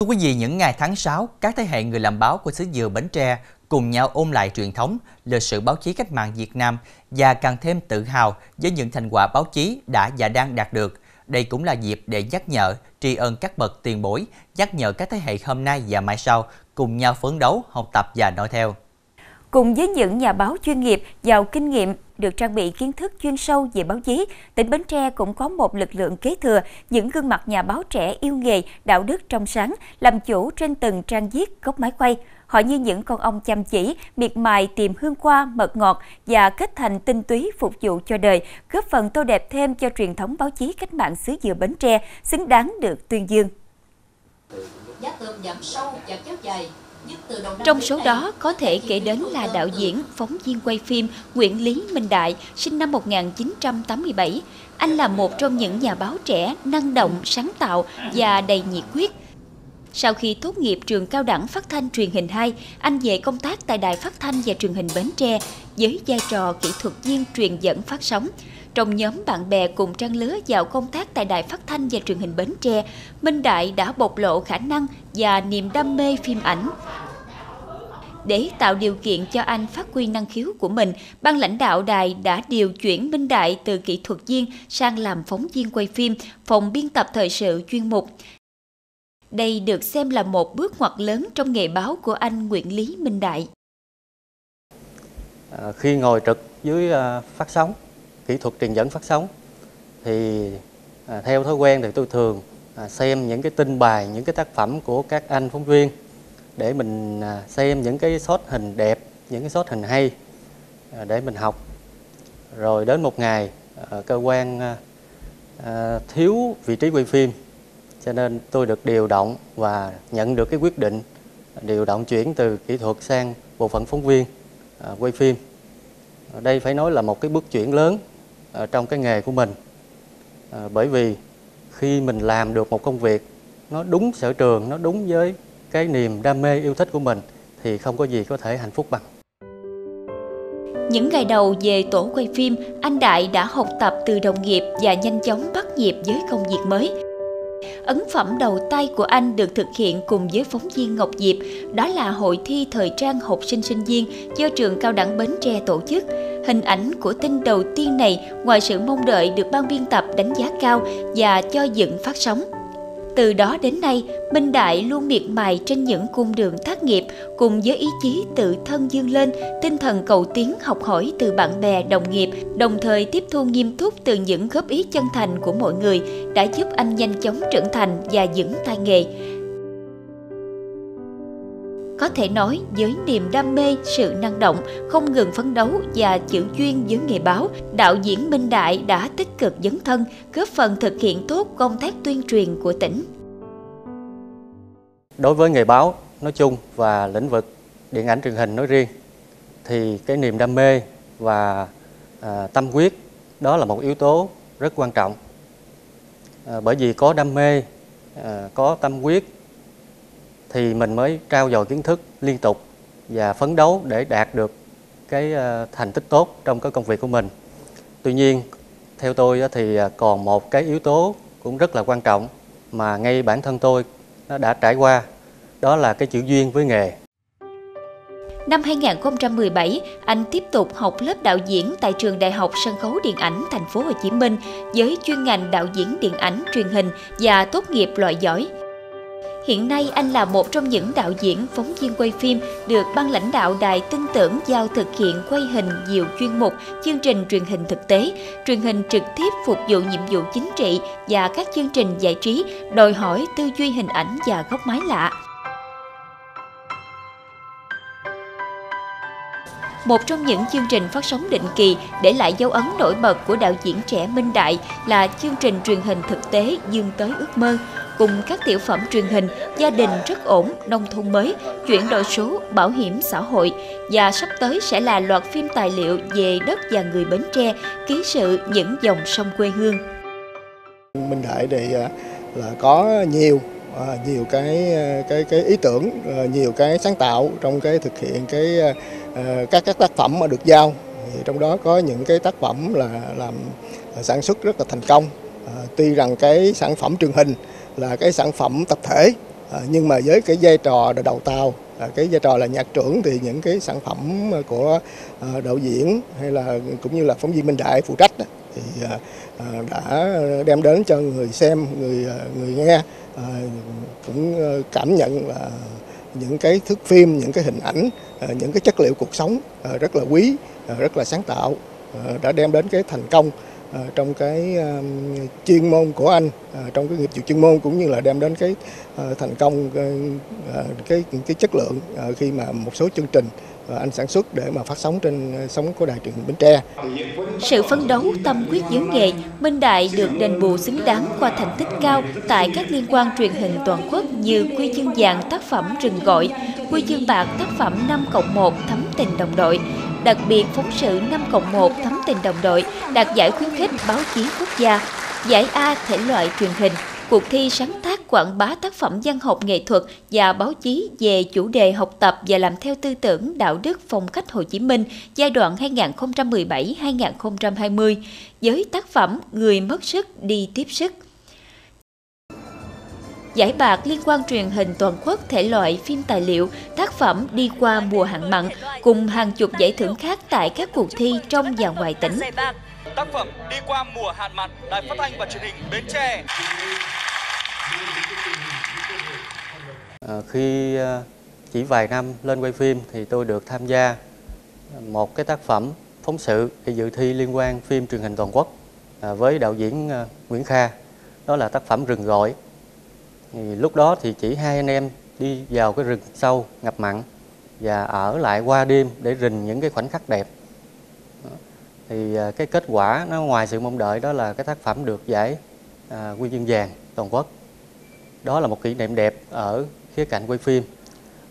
Thưa quý vị, những ngày tháng 6, các thế hệ người làm báo của xứ Dừa Bến Tre cùng nhau ôn lại truyền thống, lịch sử báo chí cách mạng Việt Nam và càng thêm tự hào với những thành quả báo chí đã và đang đạt được. Đây cũng là dịp để nhắc nhở, tri ân các bậc tiền bối, nhắc nhở các thế hệ hôm nay và mai sau cùng nhau phấn đấu, học tập và noi theo. Cùng với những nhà báo chuyên nghiệp, giàu kinh nghiệm, được trang bị kiến thức chuyên sâu về báo chí, tỉnh Bến Tre cũng có một lực lượng kế thừa những gương mặt nhà báo trẻ yêu nghề, đạo đức trong sáng, làm chủ trên từng trang viết, góc máy quay. Họ như những con ong chăm chỉ, miệt mài tìm hương hoa, mật ngọt và kết thành tinh túy phục vụ cho đời, góp phần tô đẹp thêm cho truyền thống báo chí cách mạng xứ Dừa Bến Tre, xứng đáng được tuyên dương. Trong số đó có thể kể đến là đạo diễn, phóng viên quay phim Nguyễn Lý Minh Đại, sinh năm 1987. Anh là một trong những nhà báo trẻ năng động, sáng tạo và đầy nhiệt huyết. Sau khi tốt nghiệp trường Cao đẳng Phát thanh Truyền hình 2, anh về công tác tại Đài Phát thanh và Truyền hình Bến Tre với vai trò kỹ thuật viên truyền dẫn phát sóng. Trong nhóm bạn bè cùng trang lứa vào công tác tại Đài Phát thanh và Truyền hình Bến Tre, Minh Đại đã bộc lộ khả năng và niềm đam mê phim ảnh. Để tạo điều kiện cho anh phát huy năng khiếu của mình, ban lãnh đạo đài đã điều chuyển Minh Đại từ kỹ thuật viên sang làm phóng viên quay phim, phòng biên tập thời sự chuyên mục. Đây được xem là một bước ngoặt lớn trong nghề báo của anh Nguyễn Lý Minh Đại. Khi ngồi trực dưới phát sóng, kỹ thuật truyền dẫn phát sóng, thì theo thói quen thì tôi thường xem những cái tin bài, những cái tác phẩm của các anh phóng viên để mình xem những cái shot hình đẹp, những cái shot hình hay để mình học. Rồi đến một ngày cơ quan thiếu vị trí quay phim, cho nên tôi được điều động và nhận được cái quyết định điều động chuyển từ kỹ thuật sang bộ phận phóng viên quay phim. Đây phải nói là một cái bước chuyển lớn trong cái nghề của mình, bởi vì khi mình làm được một công việc nó đúng sở trường, nó đúng với cái niềm đam mê yêu thích của mình thì không có gì có thể hạnh phúc bằng. Những ngày đầu về tổ quay phim, anh Đại đã học tập từ đồng nghiệp và nhanh chóng bắt nhịp với công việc mới. Ấn phẩm đầu tay của anh được thực hiện cùng với phóng viên Ngọc Diệp, đó là hội thi thời trang học sinh sinh viên do trường Cao đẳng Bến Tre tổ chức. Hình ảnh của tin đầu tiên này ngoài sự mong đợi được ban biên tập đánh giá cao và cho dựng phát sóng. Từ đó đến nay, Minh Đại luôn miệt mài trên những cung đường tác nghiệp cùng với ý chí tự thân vươn lên, tinh thần cầu tiến học hỏi từ bạn bè, đồng nghiệp, đồng thời tiếp thu nghiêm túc từ những góp ý chân thành của mọi người đã giúp anh nhanh chóng trưởng thành và vững tay nghề. Có thể nói, với niềm đam mê, sự năng động, không ngừng phấn đấu và chữ chuyên với nghề báo, đạo diễn Minh Đại đã tích cực dấn thân, góp phần thực hiện tốt công tác tuyên truyền của tỉnh. Đối với nghề báo nói chung và lĩnh vực điện ảnh truyền hình nói riêng, thì cái niềm đam mê và tâm huyết đó là một yếu tố rất quan trọng. Bởi vì có đam mê, có tâm huyết, thì mình mới trau dồi kiến thức liên tục và phấn đấu để đạt được cái thành tích tốt trong cái công việc của mình. Tuy nhiên, theo tôi thì còn một cái yếu tố cũng rất là quan trọng mà ngay bản thân tôi đã trải qua, đó là cái chữ duyên với nghề. Năm 2017, anh tiếp tục học lớp đạo diễn tại trường Đại học Sân khấu Điện ảnh Thành phố Hồ Chí Minh với chuyên ngành đạo diễn điện ảnh truyền hình và tốt nghiệp loại giỏi. Hiện nay, anh là một trong những đạo diễn, phóng viên quay phim được ban lãnh đạo đài tin tưởng giao thực hiện quay hình nhiều chuyên mục, chương trình truyền hình thực tế, truyền hình trực tiếp phục vụ nhiệm vụ chính trị và các chương trình giải trí đòi hỏi tư duy hình ảnh và góc máy lạ. Một trong những chương trình phát sóng định kỳ để lại dấu ấn nổi bật của đạo diễn trẻ Minh Đại là chương trình truyền hình thực tế Dương Tới Ước Mơ, cùng các tiểu phẩm truyền hình Gia đình rất ổn, Nông thôn mới, Chuyển đổi số, Bảo hiểm xã hội, và sắp tới sẽ là loạt phim tài liệu về đất và người Bến Tre, Ký sự những dòng sông quê hương. Minh Đại thì là có nhiều cái ý tưởng, nhiều cái sáng tạo trong cái thực hiện cái các tác phẩm mà được giao. Thì trong đó có những cái tác phẩm là làm sản xuất rất là thành công. Tuy rằng cái sản phẩm truyền hình là cái sản phẩm tập thể Nhưng mà với cái vai trò đầu tàu, cái vai trò là nhạc trưởng, thì những cái sản phẩm của đạo diễn hay là cũng như là phóng viên Minh Đại phụ trách thì đã đem đến cho người xem, người nghe cũng cảm nhận là những cái thước phim, những cái hình ảnh, những cái chất liệu cuộc sống rất là quý, rất là sáng tạo, đã đem đến cái thành công trong cái chuyên môn của anh, trong cái nghiệp vụ chuyên môn, cũng như là đem đến cái thành công, cái chất lượng khi mà một số chương trình anh sản xuất để mà phát sóng trên sóng của Đài Truyền hình Bến Tre. Sự phấn đấu, tâm quyết giữ nghề, Minh Đại được đền bù xứng đáng qua thành tích cao tại các liên hoan truyền hình toàn quốc như Huy chương vàng tác phẩm Rừng Gọi, Huy chương bạc tác phẩm 5+1 Thắm tình đồng đội. Đặc biệt, phóng sự 5+1 Thắm tình đồng đội đạt giải khuyến khích báo chí quốc gia, giải A thể loại truyền hình, cuộc thi sáng tác quảng bá tác phẩm văn học nghệ thuật và báo chí về chủ đề học tập và làm theo tư tưởng đạo đức phong cách Hồ Chí Minh giai đoạn 2017-2020 với tác phẩm Người mất sức đi tiếp sức. Giải bạc liên quan truyền hình toàn quốc thể loại phim tài liệu tác phẩm Đi qua mùa hạn mặn cùng hàng chục giải thưởng khác tại các cuộc thi trong và ngoài tỉnh. Tác phẩm Đi qua mùa hạn mặn, Đài Phát thanh và Truyền hình Bến Tre. Khi chỉ vài năm lên quay phim thì tôi được tham gia một cái tác phẩm phóng sự để dự thi liên quan phim truyền hình toàn quốc với đạo diễn Nguyễn Kha. Đó là tác phẩm Rừng Gọi. Thì lúc đó thì chỉ hai anh em đi vào cái rừng sâu ngập mặn và ở lại qua đêm để rình những cái khoảnh khắc đẹp. Thì cái kết quả nó ngoài sự mong đợi, đó là cái tác phẩm được giải huy chương vàng toàn quốc. Đó là một kỷ niệm đẹp ở khía cạnh quay phim.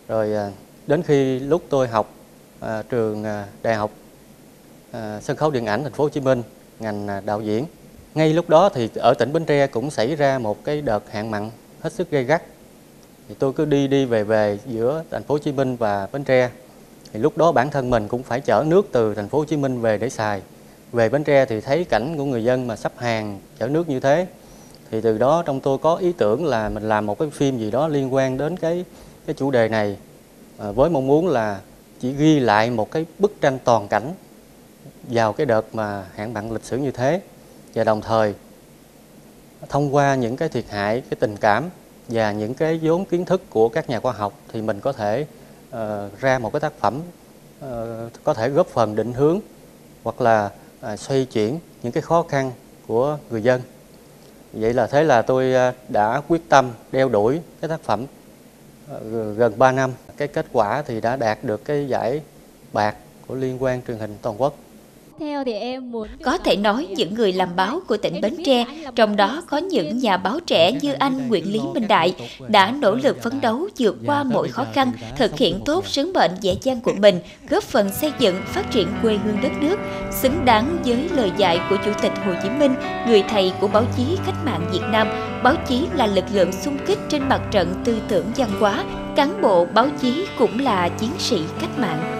Rồi đến khi lúc tôi học trường Đại học Sân khấu Điện ảnh Thành phố Hồ Chí Minh, ngành đạo diễn, ngay lúc đó thì ở tỉnh Bến Tre cũng xảy ra một cái đợt hạn mặn hết sức gay gắt. Thì tôi cứ đi về giữa Thành phố Hồ Chí Minh và Bến Tre. Thì lúc đó bản thân mình cũng phải chở nước từ Thành phố Hồ Chí Minh về để xài. Về Bến Tre thì thấy cảnh của người dân mà sắp hàng chở nước như thế, thì từ đó trong tôi có ý tưởng là mình làm một cái phim gì đó liên quan đến cái chủ đề này, với mong muốn là chỉ ghi lại một cái bức tranh toàn cảnh vào cái đợt mà hạn mặn lịch sử như thế, và đồng thời thông qua những cái thiệt hại, cái tình cảm và những cái vốn kiến thức của các nhà khoa học thì mình có thể ra một cái tác phẩm có thể góp phần định hướng hoặc là xoay chuyển những cái khó khăn của người dân. Vậy là thế là tôi đã quyết tâm đeo đuổi cái tác phẩm gần 3 năm. Cái kết quả thì đã đạt được cái giải bạc của liên hoan truyền hình toàn quốc. Theo thì em muốn... Có thể nói những người làm báo của tỉnh Bến Tre, trong đó có những nhà báo trẻ như anh Nguyễn Lý Minh Đại, đã nỗ lực phấn đấu vượt qua mọi khó khăn, thực hiện tốt sứ mệnh dễ dàng của mình, góp phần xây dựng, phát triển quê hương đất nước, xứng đáng với lời dạy của Chủ tịch Hồ Chí Minh, người thầy của báo chí cách mạng Việt Nam. Báo chí là lực lượng xung kích trên mặt trận tư tưởng văn hóa, cán bộ báo chí cũng là chiến sĩ cách mạng.